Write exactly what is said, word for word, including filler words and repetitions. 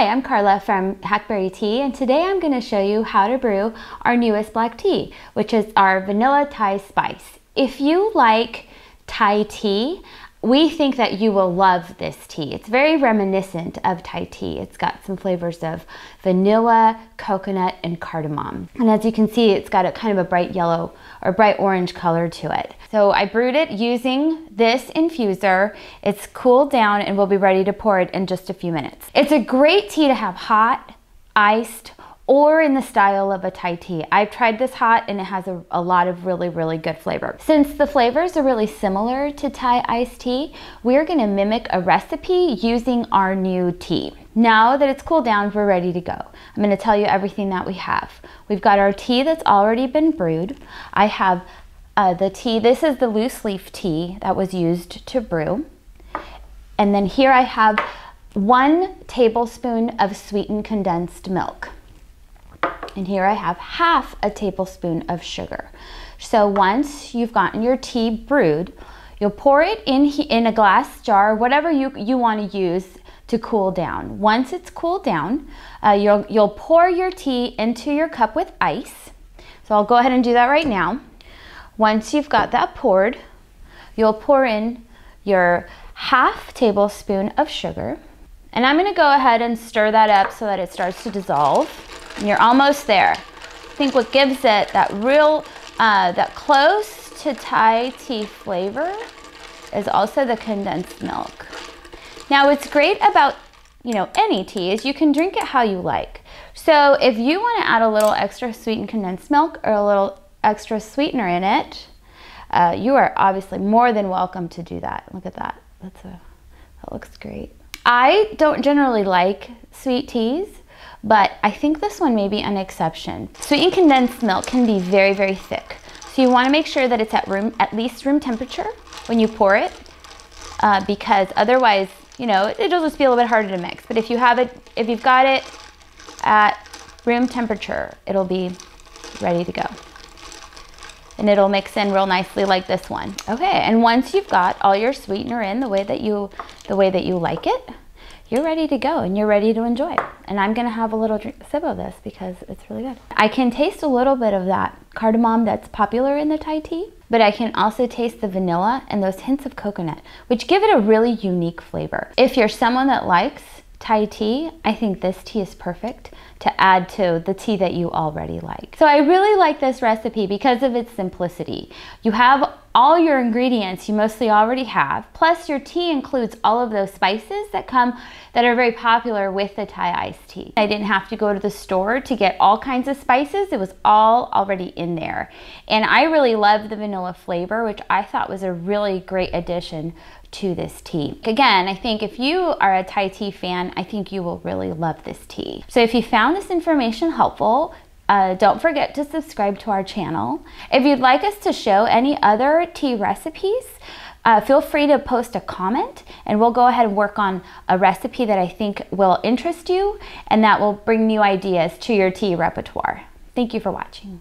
Hi, I'm Carla from Hackberry Tea, and today I'm going to show you how to brew our newest black tea, which is our Vanilla Thai Spice. If you like Thai tea, we think that you will love this tea. It's very reminiscent of Thai tea. It's got some flavors of vanilla, coconut, and cardamom. And as you can see, it's got a kind of a bright yellow or bright orange color to it. So I brewed it using this infuser. It's cooled down and we'll be ready to pour it in just a few minutes. It's a great tea to have hot, iced, or in the style of a Thai tea. I've tried this hot and it has a, a lot of really, really good flavor. Since the flavors are really similar to Thai iced tea, we're gonna mimic a recipe using our new tea. Now that it's cooled down, we're ready to go. I'm gonna tell you everything that we have. We've got our tea that's already been brewed. I have uh, the tea, this is the loose leaf tea that was used to brew. And then here I have one tablespoon of sweetened condensed milk. And here I have half a tablespoon of sugar. So once you've gotten your tea brewed, you'll pour it in, in a glass jar, whatever you, you want to use to cool down. Once it's cooled down, uh, you'll, you'll pour your tea into your cup with ice. So I'll go ahead and do that right now. Once you've got that poured, you'll pour in your half tablespoon of sugar. And I'm going to go ahead and stir that up so that it starts to dissolve. And you're almost there. I think what gives it that real, uh, that close to Thai tea flavor is also the condensed milk. Now what's great about, you know, any tea is you can drink it how you like. So if you want to add a little extra sweetened condensed milk or a little extra sweetener in it, uh, you are obviously more than welcome to do that. Look at that. That's a, that looks great. I don't generally like sweet teas, but I think this one may be an exception. Sweetened condensed milk can be very, very thick. So you want to make sure that it's at room, at least room temperature when you pour it, uh, because otherwise, you know, it, it'll just be a little bit harder to mix. But if you have it, if you've got it at room temperature, it'll be ready to go. And it'll mix in real nicely like this one. Okay, and once you've got all your sweetener in the way that you, the way that you like it, you're ready to go and you're ready to enjoy. And I'm gonna have a little drink, sip of this because it's really good. I can taste a little bit of that cardamom that's popular in the Thai tea, but I can also taste the vanilla and those hints of coconut, which give it a really unique flavor. If you're someone that likes Thai tea, I think this tea is perfect to add to the tea that you already like. So I really like this recipe because of its simplicity. You have all your ingredients you mostly already have, plus your tea includes all of those spices that come that are very popular with the Thai iced tea. I didn't have to go to the store to get all kinds of spices. It was all already in there. And I really love the vanilla flavor, which I thought was a really great addition to this tea. Again, I think if you are a Thai tea fan, I think you will really love this tea. So if you found this information helpful, Uh, don't forget to subscribe to our channel. If you'd like us to show any other tea recipes, uh, feel free to post a comment and we'll go ahead and work on a recipe that I think will interest you and that will bring new ideas to your tea repertoire. Thank you for watching.